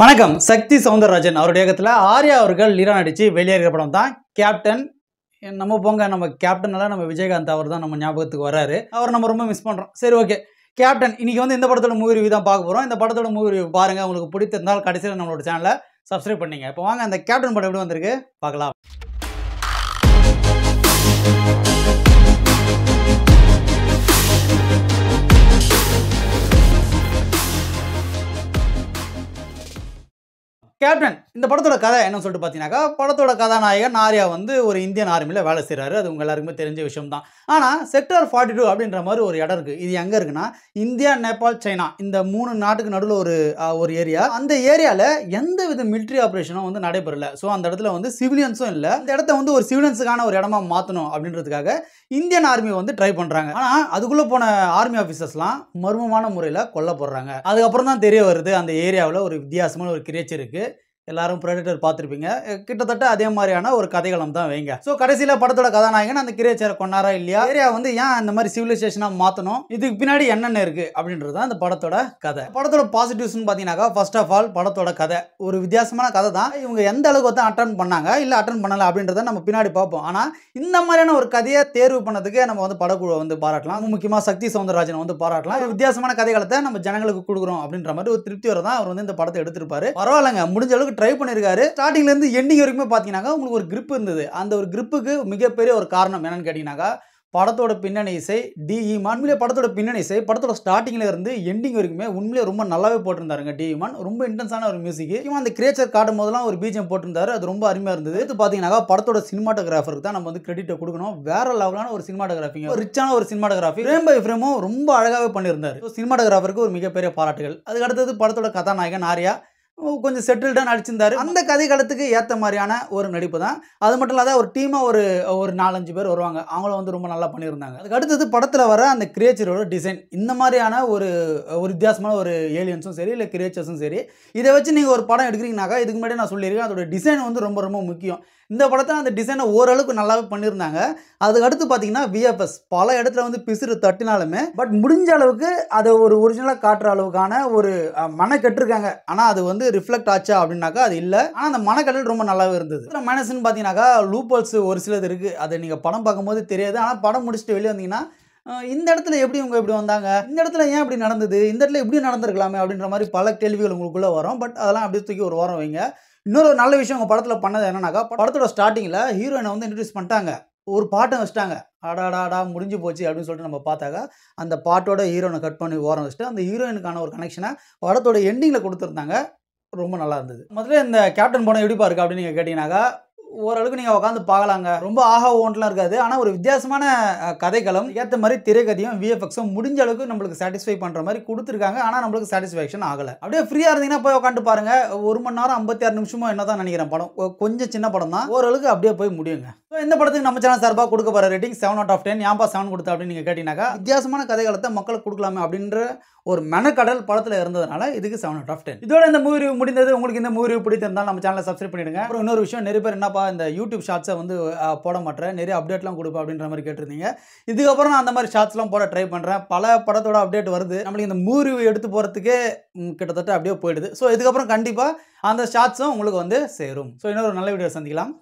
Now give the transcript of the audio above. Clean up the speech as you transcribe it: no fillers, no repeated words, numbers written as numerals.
வணக்கம் சக்தி சவுந்தர் ராஜன் அவருடைய இயக்கத்துல ஆர்யா அவர்கள் லீரா நடிச்சு வெளியேற படம் தான் கேப்டன். நம்ம போங்க நம்ம கேப்டனால நம்ம விஜயகாந்த் அவர் தான் நம்ம ஞாபகத்துக்கு வராரு. அவர் நம்ம ரொம்ப மிஸ் பண்றோம். சரி ஓகே கேப்டன் இன்னைக்கு வந்து இந்த படத்தோட மூவி ரிவ்யூ தான் பார்க்க போறோம். இந்த படத்தோட மூவி ரிவ்யூ பாருங்க, உங்களுக்கு பிடித்திருந்தால் கடைசியில் நம்மளோட சேனலை சப்ஸ்கிரைப் பண்ணீங்க. இப்போ வாங்க அந்த கேப்டன் படம் எப்படி வந்திருக்கு பார்க்கலாம். கேப்டன் இந்த படத்தோட கதை என்னன்னு சொல்லிட்டு பார்த்தீங்கன்னாக்கா, படத்தோட கதாநாயகன் ஆர்யா வந்து ஒரு இந்தியன் ஆர்மியில் வேலை செய்கிறாரு. அது உங்கள் எல்லாருக்குமே தெரிஞ்ச விஷயம் தான். ஆனால் செக்டர் 42 அப்படின்ற மாதிரி ஒரு இடம் இருக்குது. இது எங்கே இருக்குன்னா இந்தியா, நேபாள், சைனா இந்த 3 நாட்டுக்கு நடுவில் ஒரு ஏரியா. அந்த ஏரியாவில் எந்த வித மிலிட்ரி ஆப்ரேஷனும் வந்து நடைபெறலை. ஸோ அந்த இடத்துல வந்து சிவிலியன்ஸும் இல்லை. அந்த இடத்த வந்து ஒரு சிவிலியன்ஸுக்கான ஒரு இடமா மாற்றணும் அப்படின்றதுக்காக இந்தியன் ஆர்மி வந்து ட்ரை பண்ணுறாங்க. ஆனால் அதுக்குள்ளே போன ஆர்மி ஆஃபீஸர்ஸ்லாம் மர்மமான முறையில் கொல்லப்படுறாங்க. அதுக்கப்புறம் தான் தெரிய வருது அந்த ஏரியாவில் ஒரு வித்தியாசமான ஒரு கிரியேச்சர் இருக்குது. எல்லாரும் ப்ரெடேட்டர் பார்த்துருப்பீங்க. கிட்டத்தட்ட அதே மாதிரியான ஒரு கதைகளம் தான் வைங்க. ஸோ கடைசியில் படத்தோட கதாநாயகன் அந்த கிரியேச்சரை கொண்டாரா இல்லையா, ஏரியா வந்து ஏன் இந்த மாதிரி சிவிலைசேஷனாக மாற்றணும், இதுக்கு பின்னாடி என்னென்ன இருக்குது அப்படின்றது தான் இந்த படத்தோட கதை. படத்தோட பாசிட்டிவ்ஸ்னு பார்த்தீங்கன்னாக்கா, ஃபர்ஸ்ட் ஆஃப் ஆல் படத்தோட கதை ஒரு வித்தியாசமான கதை தான். இவங்க எந்த அளவுக்கு தான் அட்டன் பண்ணாங்க இல்லை அட்டன் பண்ணலை அப்படின்றத நம்ம பின்னாடி பார்ப்போம். ஆனால் இந்த மாதிரியான ஒரு கதையை தேர்வு பண்ணதுக்கு நம்ம வந்து படக்குழுவை வந்து பாராட்டலாம். முக்கியமாக சக்தி சவுந்தரராஜனை வந்து பாராட்டலாம். ஒரு வித்தியாசமான கதைகளத்தை நம்ம ஜனங்களுக்கு கொடுக்குறோம் அப்படின்ற மாதிரி ஒரு திருப்தி வர தான் அவர் வந்து இந்த படத்தை எடுத்திருப்பாரு. பரவாயில்லைங்க, முடிஞ்ச அளவுக்கு ட்ரை பண்ணிருக்காரு. ஸ்டார்டிங்ல இருந்து எண்டிங் வரைக்கும் பாத்தீங்கன்னா உங்களுக்கு ஒரு grip இருந்தது. அந்த ஒரு gripக்கு மிகப்பெரிய ஒரு காரணம் என்னன்னு கேட்டீங்கன்னாக்கா, படத்தோட பின்னணி இசை டிஇமான். படத்தோட பின்னணி இசை படத்தோட ஸ்டார்டிங்ல இருந்து எண்டிங் வரைக்குமே உண்மையிலே ரொம்ப நல்லாவே போட்டிருந்தாருங்க. டிஇமான் ரொம்ப இன்டென்ஸான ஒரு மியூசிக். அந்த கிரியேச்சர் காட்டும் போதெல்லாம் ஒரு பீஜம் போட்டிருந்தாரு, அது ரொம்ப அருமையா இருந்தது. இது பாத்தீங்கன்னா படத்தோட சினிமாட்டோகிராஃபருக்கு தான் நம்ம வந்து கிரெடிட்டை கொடுக்கணும். வேற லெவலான ஒரு சினிமாட்டோகிராஃபிங்க, ஒரு ரிச்சான ஒரு சினிமாட்டோகிராஃபி. ஃப்ரேம் பை ஃப்ரேமும் ரொம்ப அழகாவே பண்ணியிருந்தாரு. சினிமாட்டோகிராஃபருக்கு ஒரு மிகப்பெரிய பாராட்டுகள். அதுக்கு அடுத்தது படத்தோட கதாநாயகன் ஆர்யா கொஞ்சம் செட்டில்டாக நடிச்சிருந்தார். அந்த கதைக்களத்துக்கு ஏற்ற மாதிரியான ஒரு நடிப்பு தான். அது மட்டும் இல்லாத ஒரு டீமாக ஒரு 4-5 பேர் வருவாங்க. அவங்களும் வந்து ரொம்ப நல்லா பண்ணியிருந்தாங்க. அதுக்கு அடுத்தது படத்தில் வர அந்த கிரியேச்சரோட டிசைன். இந்த மாதிரியான ஒரு வித்தியாசமான ஒரு ஏலியன்ஸும் சரி இல்லை கிரியேச்சர்ஸும் சரி, இதை வச்சு நீங்கள் ஒரு படம் எடுக்கிறீங்கனாக்கா, இதுக்கு முன்னாடி நான் சொல்லியிருக்கேன், அதோட டிசைன் வந்து ரொம்ப ரொம்ப முக்கியம். இந்த படத்தில் அந்த டிசைனை ஓரளவுக்கு நல்லாவே பண்ணியிருந்தாங்க. அதுக்கு அடுத்து பார்த்தீங்கன்னா விஎஃப்எஸ் பல இடத்துல வந்து பிசுறு தட்டினாலுமே பட் முடிஞ்ச அளவுக்கு அதை ஒரு ஒரிஜினலாக காட்டுற அளவுக்கான ஒரு மன கட்டிருக்காங்க. ஆனால் அது வந்து ரிஃப்ளெக்ட் ஆச்சா அப்படின்னாக்கா அது இல்லை. ஆனால் அந்த மனக்கடல் ரொம்ப நல்லாவே இருந்தது. மைனஸ்ன்னு பார்த்தீங்கன்னாக்கா லூப்பல்ஸ் ஒரு சிலது இருக்குது. அதை நீங்கள் படம் பார்க்கும்போது தெரியாது. ஆனால் படம் முடிச்சுட்டு வெளியே வந்தீங்கன்னா இந்த இடத்துல எப்படி இவங்க இப்படி வந்தாங்க, இந்த இடத்துல ஏன் இப்படி நடந்தது, இந்த இடத்துல எப்படி நடந்திருக்கலாமே அப்படின்ற மாதிரி பல கேள்விகள் உங்களுக்குள்ளே வரும். பட் அதெல்லாம் அப்படியே தூக்கி ஒரு வாரம் வைங்க. இன்னொரு நல்ல விஷயம் உங்கள் படத்தில் பண்ணது என்னன்னாக்கா, படத்தோட ஸ்டார்டிங்கில் ஹீரோயினை வந்து இன்ட்ரடியூஸ் பண்ணிட்டாங்க. ஒரு பாட்டை வச்சுட்டாங்க. ஆடாடாடா முடிஞ்சு போச்சு அப்படின்னு சொல்லிட்டு நம்ம பார்த்தாக்கா, அந்த பாட்டோட ஹீரோனை கட் பண்ணி ஓரம் வச்சுட்டு அந்த ஹீரோயினுக்கான ஒரு கனெக்ஷனை படத்தோட எண்டிங்கில் கொடுத்துருந்தாங்க. ரொம்ப நல்லா இருந்தது. முதல்ல இந்த கேப்டன் படம் எப்படிப்பா இருக்குது அப்படின்னு நீங்கள் கேட்டிங்கனாக்கா, ஓரளவுக்கு நீங்கள் உட்காந்து பார்க்கலாங்க. ரொம்ப ஆஹா ஓன்ட்லாம் இருக்காது. ஆனால் ஒரு வித்தியாசமான கதைக்களம் ஏற்ற மாதிரி திரைக்கதையும் விஎஃப்எக்ஸும் முடிஞ்ச அளவுக்கு நம்மளுக்கு சாட்டிஸ்ஃபை பண்ணுற மாதிரி கொடுத்துருக்காங்க. ஆனால் நம்மளுக்கு சாட்டிஸ்ஃபேக்ஷன் ஆகலை. அப்படியே ஃப்ரீயாக இருந்தீங்கன்னா போய் உட்காந்து பாருங்கள். 1 மணி நேரம் 56 நிமிஷமோ என்ன தான் நினைக்கிறேன் படம். கொஞ்சம் சின்ன படம் தான், ஓரளவுக்கு அப்படியே போய் முடியுங்க. ஸோ இந்த படத்துக்கு நம்ம சேனல் சார்பாக கொடுக்க போகிற ரேட்டிங் 7/10. ஏன்பா 7 கொடுத்தா அப்படின்னு நீங்கள் கேட்டிங்கனாக்கா, வித்தியாசமான கதைகளத்தை மக்களுக்கு கொடுக்கலாமே அப்படின்ற ஒரு மெனக்கடல் படத்தில் இருந்ததுனால இதுக்கு 7/10. இதோட இந்த மூவி ரிவ்யூ முடிந்தது. உங்களுக்கு இந்த மூவி ரிவ்யூ பிடித்திருந்தால் நம்ம சேனலை சப்ஸ்கிரைப் பண்ணிடுங்க. அப்புறம் இன்னொரு விஷயம், நிறைய பேர் என்னப்பா இந்த யூடியூப் ஷார்ட்ஸை வந்து போட மாட்டேன், நிறைய அப்டேட்லாம் கொடுப்பேன் அப்படின்ற மாதிரி கேட்டிருந்தீங்க. இதுக்கப்புறம் நான் அந்த மாதிரி ஷார்ட்ஸ்லாம் போட ட்ரை பண்ணுறேன். பல படத்தோட அப்டேட் வருது. நம்மளுக்கு இந்த மூவி ரிவ்யூ எடுத்து போகிறதுக்கே கிட்டத்தட்ட அப்படியே போயிடுது. ஸோ இதுக்கப்புறம் கண்டிப்பாக அந்த ஷார்ட்ஸும் உங்களுக்கு வந்து சேரும். ஸோ இன்னொரு நல்ல வீடியோ சந்திக்கலாம்.